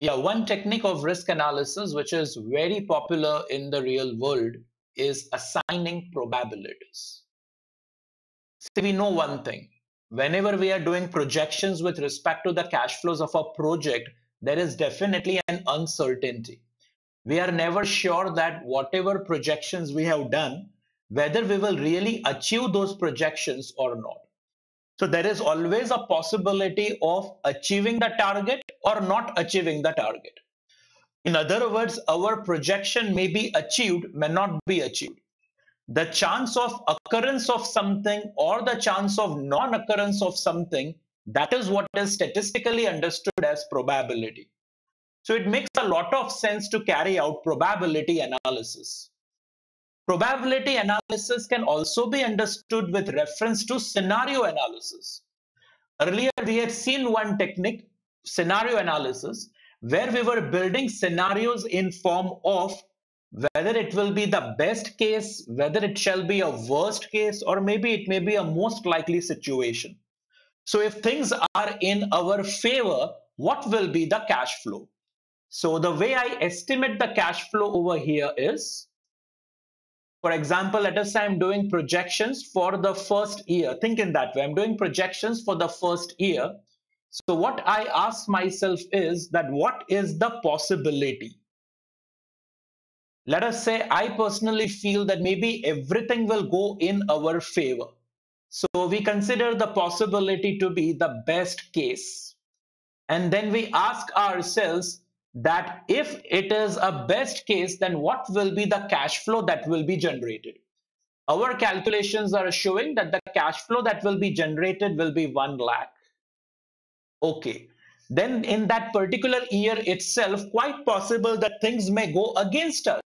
Yeah, one technique of risk analysis, which is very popular in the real world, is assigning probabilities. See, we know one thing. Whenever we are doing projections with respect to the cash flows of a project, there is definitely an uncertainty. We are never sure that whatever projections we have done, whether we will really achieve those projections or not. So there is always a possibility of achieving the target or not achieving the target. In other words, our projection may be achieved, may not be achieved. The chance of occurrence of something or the chance of non-occurrence of something, that is what is statistically understood as probability. So it makes a lot of sense to carry out probability analysis. Probability analysis can also be understood with reference to scenario analysis. Earlier, we had seen one technique, scenario analysis, where we were building scenarios in form of whether it will be the best case, whether it shall be a worst case, or maybe it may be a most likely situation. So if things are in our favor, what will be the cash flow? So the way I estimate the cash flow over here is, for example, let us say I'm doing projections for the first year. Think in that way. I'm doing projections for the first year. So what I ask myself is that what is the possibility? Let us say I personally feel that maybe everything will go in our favor. So we consider the possibility to be the best case. And then we ask ourselves that if it is a best case, then what will be the cash flow that will be generated? Our calculations are showing that the cash flow that will be generated will be 1 lakh. Okay. Then in that particular year itself, quite possible that things may go against us.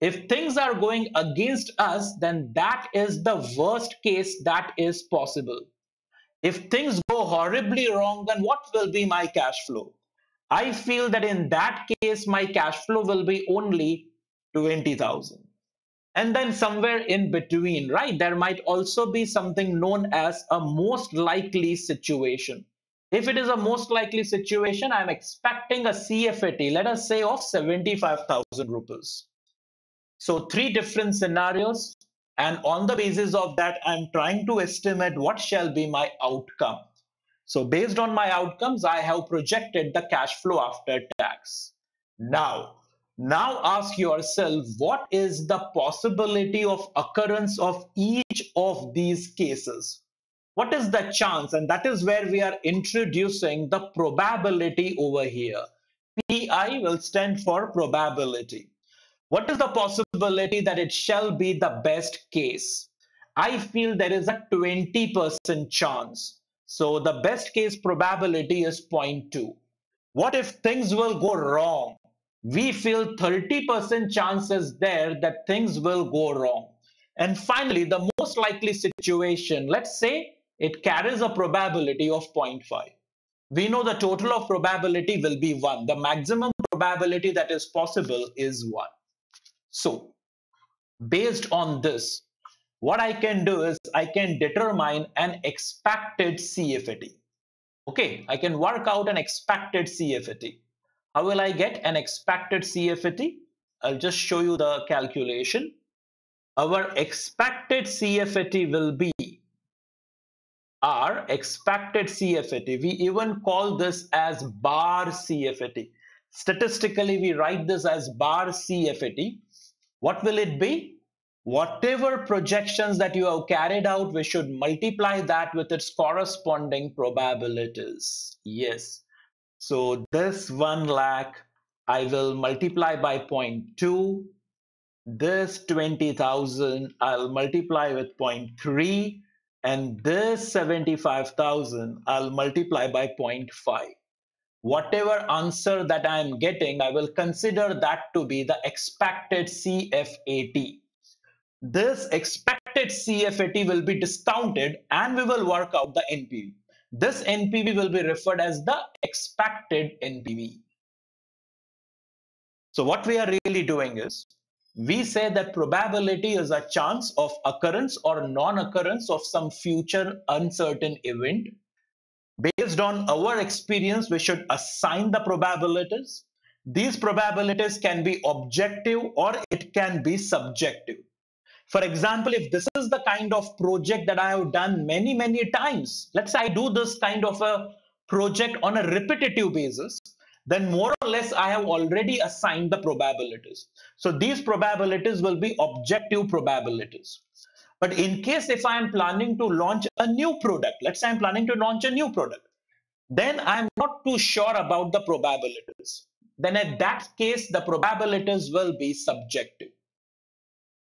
If things are going against us, then that is the worst case that is possible. If things go horribly wrong, then what will be my cash flow? I feel that in that case, my cash flow will be only 20,000. And then somewhere in between, right, there might also be something known as a most likely situation. If it is a most likely situation, I'm expecting a CFAT, let us say, of 75,000 rupees. So three different scenarios, and on the basis of that, I'm trying to estimate what shall be my outcome. So based on my outcomes, I have projected the cash flow after tax. Now ask yourself, what is the possibility of occurrence of each of these cases? What is the chance? And that is where we are introducing the probability over here. PI will stand for probability. What is the possibility that it shall be the best case? I feel there is a 20% chance. So the best case probability is 0.2. What if things will go wrong? We feel 30% chance is there that things will go wrong. And finally, the most likely situation, let's say, it carries a probability of 0.5. We know the total of probability will be 1. The maximum probability that is possible is 1. So, based on this, what I can do is I can determine an expected CFAT. Okay, I can work out an expected CFAT. How will I get an expected CFAT? I'll just show you the calculation. Our expected CFAT will be our expected CFAT. We even call this as bar CFAT. Statistically, we write this as bar CFAT. What will it be? Whatever projections that you have carried out, we should multiply that with its corresponding probabilities. Yes. So this 1 lakh, I will multiply by 0.2. This 20,000, I'll multiply with 0.3. And this 75,000, I'll multiply by 0.5. Whatever answer that I'm getting, I will consider that to be the expected CFAT. This expected CFAT will be discounted and we will work out the NPV. This NPV will be referred as the expected NPV. So what we are really doing is, we say that probability is a chance of occurrence or non-occurrence of some future uncertain event. Based on our experience, we should assign the probabilities. These probabilities can be objective or it can be subjective. For example, if this is the kind of project that I have done many, many times, let's say I do this kind of a project on a repetitive basis, then more or less I have already assigned the probabilities. So these probabilities will be objective probabilities. But in case if I am planning to launch a new product, let's say I'm planning to launch a new product, then I'm not too sure about the probabilities. Then at that case, the probabilities will be subjective.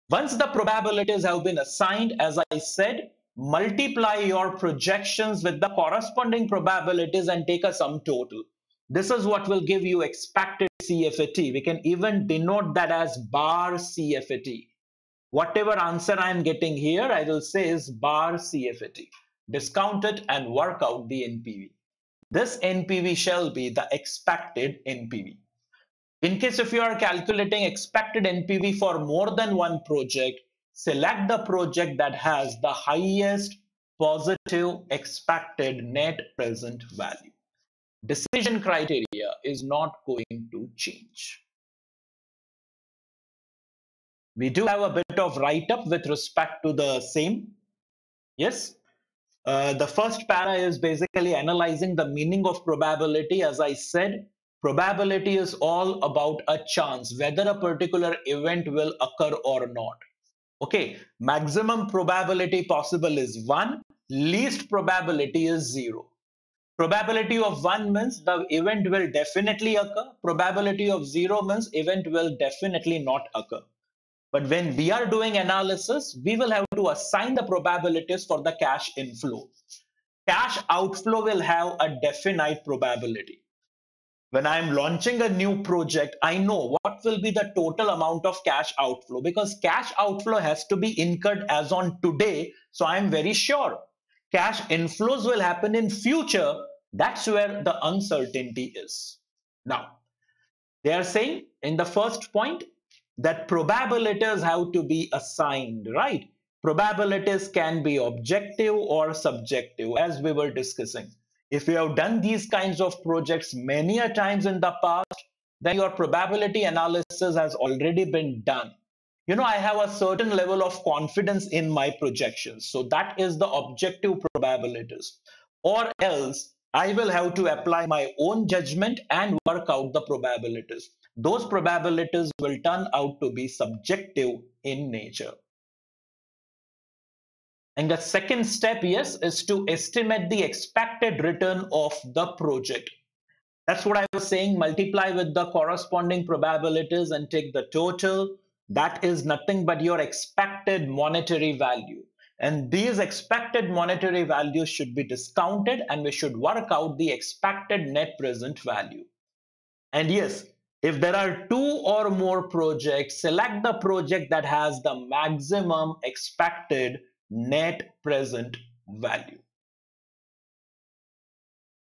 Once the probabilities have been assigned, as I said, multiply your projections with the corresponding probabilities and take a sum total. This is what will give you expected CFAT. We can even denote that as bar CFAT. Whatever answer I am getting here, I will say is bar CFAT. Discount it and work out the NPV. This NPV shall be the expected NPV. In case if you are calculating expected NPV for more than one project, select the project that has the highest positive expected net present value. Decision criteria is not going to change. We do have a bit of write-up with respect to the same. Yes. The first para is basically analyzing the meaning of probability. As I said, probability is all about a chance, whether a particular event will occur or not. Okay. Maximum probability possible is 1. Least probability is 0. Probability of 1 means the event will definitely occur. Probability of 0 means event will definitely not occur. But when we are doing analysis, we will have to assign the probabilities for the cash inflow. Cash outflow will have a definite probability. When I am launching a new project, I know what will be the total amount of cash outflow, because cash outflow has to be incurred as on today. So I am very sure cash inflows will happen in future. That's where the uncertainty is. Now, they are saying in the first point, that probabilities have to be assigned, right? Probabilities can be objective or subjective, as we were discussing. If you have done these kinds of projects many a times in the past, then your probability analysis has already been done. You know, I have a certain level of confidence in my projections. So that is the objective probabilities. Or else I will have to apply my own judgment and work out the probabilities. Those probabilities will turn out to be subjective in nature. And the second step, yes, is to estimate the expected return of the project. That's what I was saying. Multiply with the corresponding probabilities and take the total. That is nothing but your expected monetary value. And these expected monetary values should be discounted, and we should work out the expected net present value. And yes, if there are 2 or more projects, select the project that has the maximum expected net present value.